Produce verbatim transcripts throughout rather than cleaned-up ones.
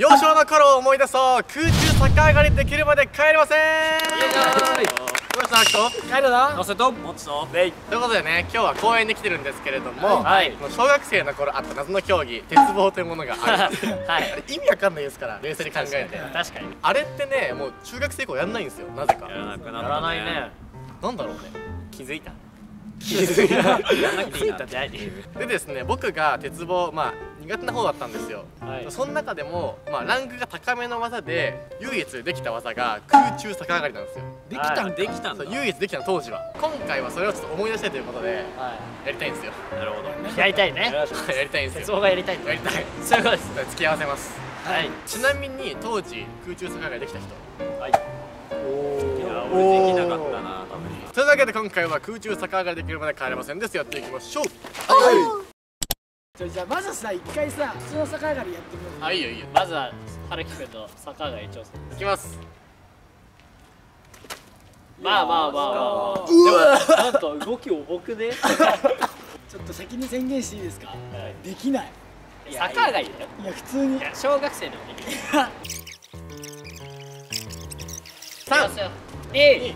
幼少の頃を思い出そう。空中逆上がりできるまで帰れません。ということでね、今日は公園に来てるんですけれども、はい、小学生の頃あった謎の競技鉄棒というものがあるんですよ、はい、意味わかんないですから冷静に考えて。確かにあれってね、もう中学生以降やんないんですよ、なぜか。やらなくならないね。なんだろうね。気づいた気づいた気づいたってでですね、僕が鉄棒、まあ苦手な方だったんですよ、はい、その中でも、まあ、ランクが高めの技で唯一できた技が空中逆上がりなんですよ。できたんできたんだ。唯一できたの当時は。今回はそれをちょっと思い出したいということで、はい、やりたいんですよ。なるほど、やりたいね。やりたいんですよ。鉄棒がやりたいんだ。やりたい、そういうことです。付き合わせます。はい。ちなみに当時空中逆上がりできた人、はい、おお、いや俺できなかったな。というわけで今回は空中逆上がりできるまで帰れませんです。やっていきましょう。はい。じゃあまずさ、一回さ、普通の逆上がりやってみよう。あ、いいよいいよ。まずは春樹くんと逆上がり挑戦。いきます。まあまあまあ。うわ。なんと動き重くね。ちょっと先に宣言していいですか。できない。逆上がりだよ。いや普通に。小学生でもできる。三、二、一。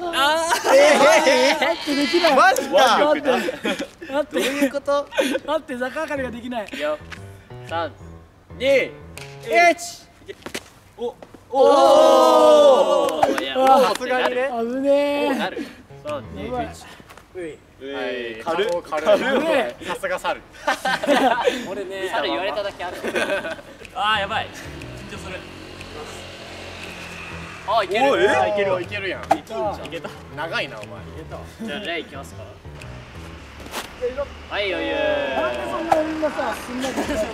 ああ。ええ。だってできない。マジか。待って、どういうこと。待って、逆上がりができない。さんにいち。おおお、さすがにね。危ねえ。さんにいち。軽軽、さすが猿。俺ね、猿言われただけある。ああやばい、緊張する。ああいけるいけるいけるやん。いけた。長いなお前。じゃあじゃあいきますか。はい、余裕。なんでそんなみんなさ、すんなりしてるの。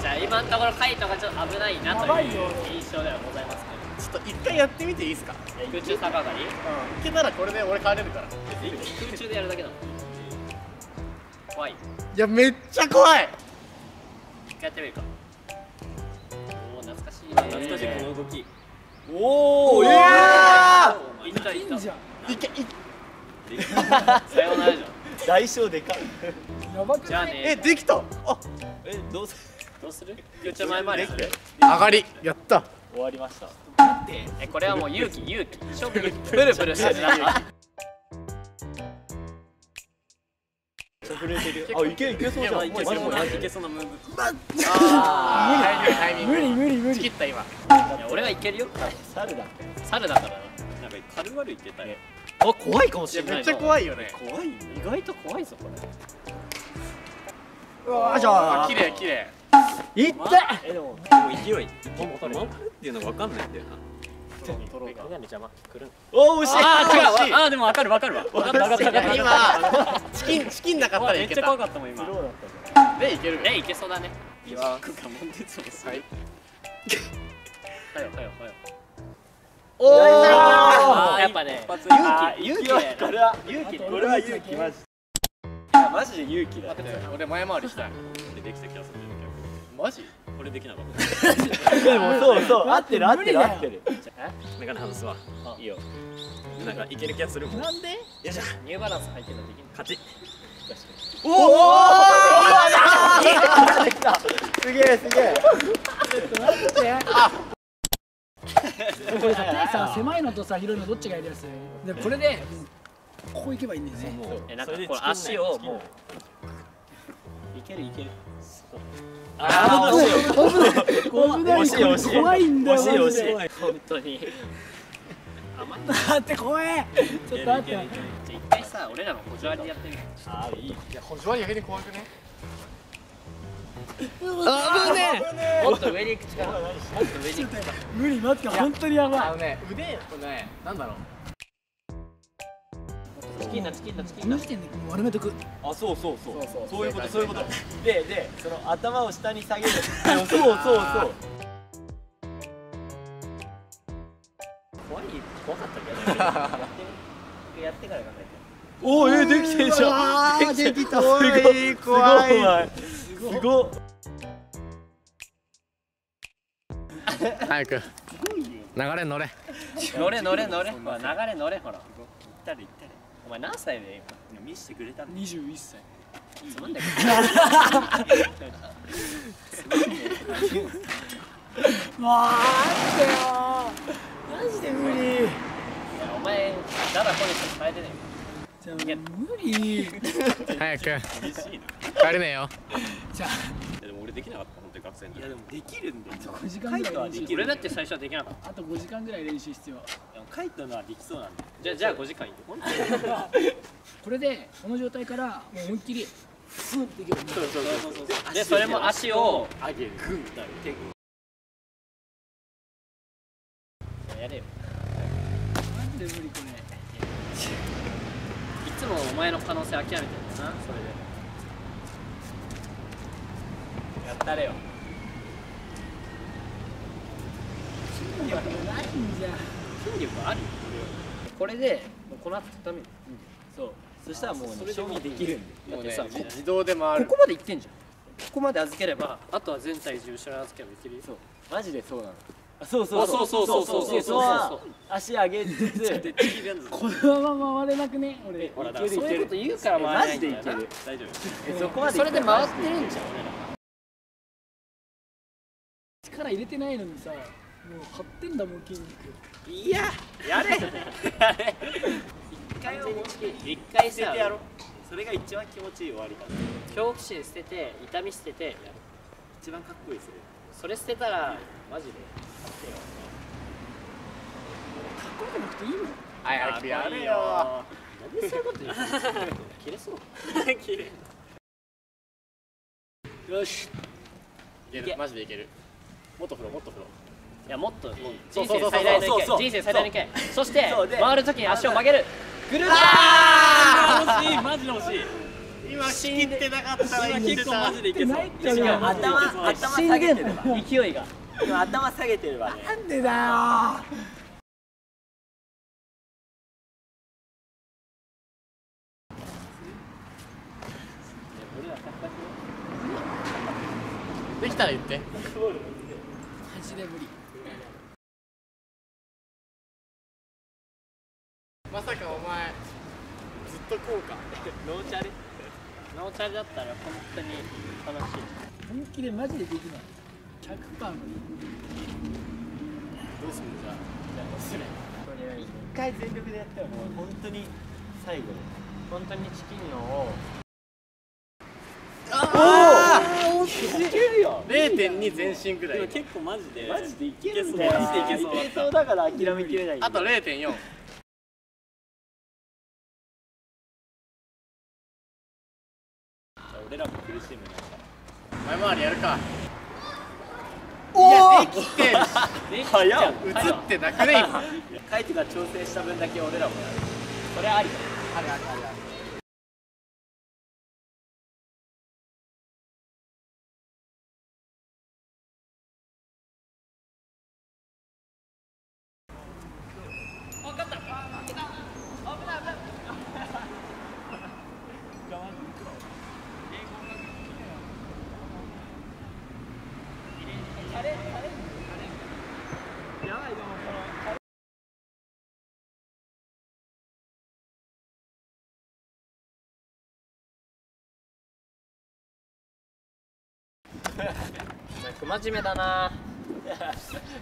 じゃあ今のところカイトがちょっと危ないなという印象ではございますけど、ちょっと一回やってみていいですか。空中逆上がり、うん、いけたらこれで俺帰れるから。空中でやるだけなの。怖い。いやめっちゃ怖い。一回やってみるか。おお、懐かしいね。懐かしいこの動き。おお、いやー、いったいった。いけいっ。さようならじゃん。代償でかい。やばくない？え、できた。あ、え、どうすどうする？空中前回り。上がり、やった。終わりました。待って、え、これはもう勇気勇気。勝負。プルプルしてるな。あ、いけいけそうじゃん。いけそうなムーブ。ああ、無理無理無理。ちぎった今。俺はいけるよ。猿だ。猿だからな。なんか軽々いけたね。あ、怖いかもしれない。めっちゃ怖いよね。怖い。意外と怖いぞこれ。うわー、じゃあ綺麗綺麗。いって。え、でも勢い。回るっていうのわかんないんだよな。メガネ邪魔。くるん。おー惜しい。ああ違う。ああでもわかるわかるわ。わかったわかった。今チキンチキンなかったらいけた。めっちゃ怖かったもん今。ね、いけるね、いけそうだね。いや。くかもんでつもさ。はい。はよはよはよ。おお、やっぱね、勇気、勇気や。これは勇気、これは勇気マジ。マジで勇気だ。俺前回りしたい。できた気がする。マジ？これできなかった。でもそうそう、合ってる合ってる合ってる。メガネ外すわ。いいよ。なんかいける気がするもん。なんで？よいしょ。ニューバランス入ってるのできる。勝ち。おお。できた。すげえすげえ。ちょっと待って。これさ、手さ、狭いのとさ、広いのどっちがやりやすい？で、これでここ行けばいいんだよね。え、なんかこの足をもういけるいける。ああ、惜しい惜しい惜しい。怖いんだよ惜しい惜しい。本当に。あ、待って怖え。ちょっと待って。じゃあ一回さ、俺らも補助割りやってみる。ああいい。いや補助割り逆に怖くね。危ねえ。もっと上に行く力。もっと上に行く力。無理、待って、本当にやばい。あのね、腕これね、なんだろう。チキンだチキンだチキンだ。無視点で丸めとく。あ、そうそうそう。そういうことそういうこと。でで、その頭を下に下げる。そうそうそう。怖い、怖かったけど。やってから考えて。おお、え、できてんじゃん。できた。怖い怖い。すごっ。早く流れ乗れ乗れ乗れ乗れ、ほら流れ乗れ、ほら行ったり行ったり。お前何歳で今見せてくれたの？にじゅういっさい。つまんだけどマジで無理。いやお前ダダこれしか伝えてないじゃ無理早く帰れねえよ。じゃあでも俺できなかった本当に学生の時。いやでもできるんで。カイトはできる。俺だって最初はできなかった。あとごじかんぐらい練習必要。カイトのはできそうなんで。じゃあじゃあごじかんいって本当に。これでこの状態からもう思いっきりスンっていける。そうそうそうそう。でそれも足を上げる。グンだよ。やれよ。なんで無理これ。いつもお前の可能性諦めてるんだな。それで。やったれよ。筋力ないんじゃん。筋力あるよ。これでもうこの後畳める。そう。そしたらもうそれでもできるんで。もうね自動で回る。ここまでいってんじゃん。ここまで預ければ、あとは全体重後ろに預ければいけるよ。そう。マジでそうなの。あ、そうそうそうそうそうそうそうそう。足上げて。このまま回れなくね。俺。ほらだ。そういうこと言うから回れないんだよ。マジでいける。大丈夫。そこまで。それで回ってるんじゃん俺ら。力入れてないのにさ、もう張ってんだもん筋肉。いや、やれ。やれ。一回を持ち切、一回捨ててやろう。それが一番気持ちいい終わり方。恐怖心捨てて、痛み捨ててやる。一番かっこいいですよ。それ捨てたらマジで。かっこよくなくていいもん。あや、やれよ。なんでそういうこと言う。切れそう。切れ。よし。いける。マジでいける。もっと振ろうもっと振ろう。いやもっと人生最大の一回、人生最大の一回。そして回るときに足を曲げる。ぐるっ。ああ。欲しいマジで欲しい。今死んでなかったら結構マジでいけそう。頭頭下げてれば勢いが。今頭下げてれば。なんでだよ。できたら言って。まさかお前ずっとこうかノーチャレノーチャレだったら本当に楽しい。本気でマジでできない ひゃくパーセント 無理。どうするじゃあじゃあどうする。一回全力でやったらもう本当に最後で本当にチキンのをああおおいけるよ れいてんに 前進ぐらい。結構マジでマジでいけるんだよ。マジでいけそう。いけそうだから諦めきれない。あと れいてんよん。俺らも苦しいもんね。前回りやるか。おお。できてる。早っ。映ってなくね今。カイトが調整した分だけ俺らもやる。それあり。あるあるあるある。不真面目だな。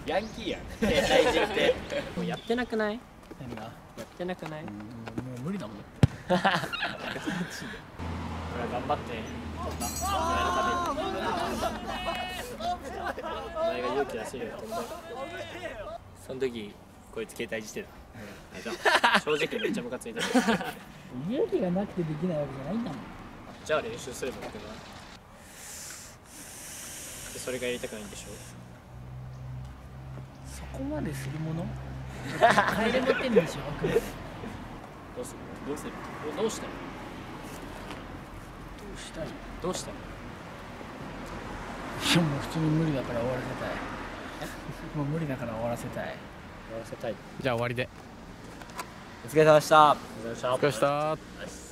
ヤンキーやん。大事って。もうやってなくない？何が？やってなくない？もう無理だもん。これは頑張って。お前が勇気出してるよ。その時こいつ携帯してた。正直めっちゃムカついた。勇気がなくてできないわけじゃないんだもん。じゃあ練習すればいいけど。それがやりたくないんでしょう。そこまでするもの？帰れ持ってんでしょ。どうする？どうする？どうしたい？どうしたい？どうしたい？いやもう普通に無理だから終わらせたい。もう無理だから終わらせたい。終わらせたい。じゃあ終わりで。お疲れ様でした。お疲れ様でした。